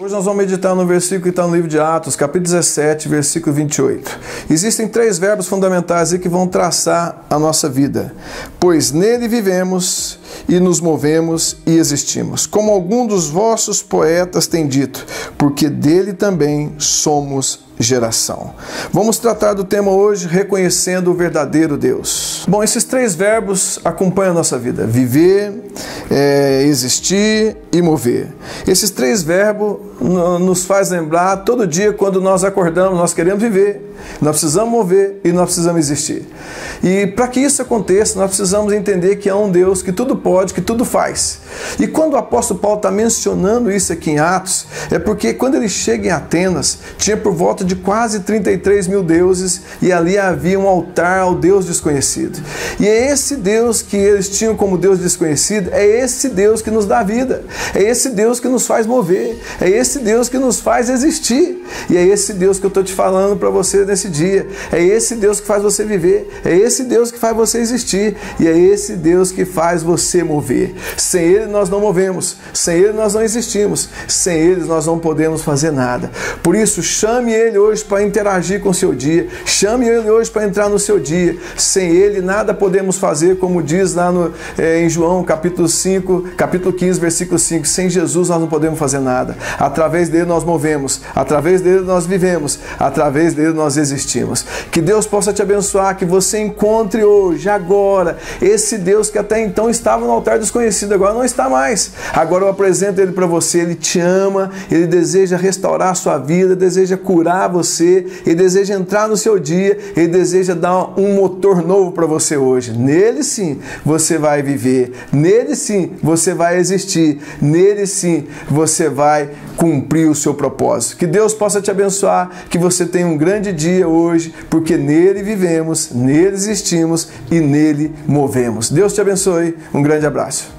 Hoje nós vamos meditar no versículo que está no livro de Atos, capítulo 17, versículo 28. Existem três verbos fundamentais aí que vão traçar a nossa vida. Pois nele vivemos e nos movemos e existimos. Como algum dos vossos poetas tem dito, porque dele também somos geração. Vamos tratar do tema hoje, reconhecendo o verdadeiro Deus. Bom, esses três verbos acompanham a nossa vida. Viver, existir e mover. Esses três verbos nos faz lembrar todo dia quando nós acordamos, nós queremos viver, nós precisamos mover e nós precisamos existir. E para que isso aconteça, nós precisamos entender que há um Deus que tudo pode, que tudo faz. E quando o apóstolo Paulo está mencionando isso aqui em Atos, é porque quando ele chega em Atenas, tinha por volta de quase 33 mil deuses e ali havia um altar ao Deus desconhecido. E é esse Deus que eles tinham como Deus desconhecido, é esse Deus que nos dá vida, é esse Deus que nos faz mover, é esse Deus que nos faz existir. E é esse Deus que eu estou te falando para você nesse dia, é esse Deus que faz você viver, é esse Deus que faz você existir e é esse Deus que faz você mover. Sem Ele nós não movemos, sem Ele nós não existimos, sem Ele nós não podemos fazer nada. Por isso, chame Ele hoje para interagir com o seu dia, chame Ele hoje para entrar no seu dia. Sem Ele nada podemos fazer, como diz lá em João capítulo 15, versículo 5, sem Jesus nós não podemos fazer nada. Através dele nós movemos, através dele nós vivemos, através dele nós existimos. Que Deus possa te abençoar, que você encontre hoje, agora, esse Deus que até então estava no altar desconhecido, agora não está mais. Agora eu apresento Ele para você, Ele te ama, Ele deseja restaurar a sua vida, deseja curar você, Ele deseja entrar no seu dia, Ele deseja dar um motor novo para você hoje. Nele sim você vai viver, nele sim você vai existir, nele sim você vai cumprir o seu propósito. Que Deus possa te abençoar, que você tenha um grande dia hoje, porque nele vivemos, nele existimos e nele movemos. Deus te abençoe, um grande abraço.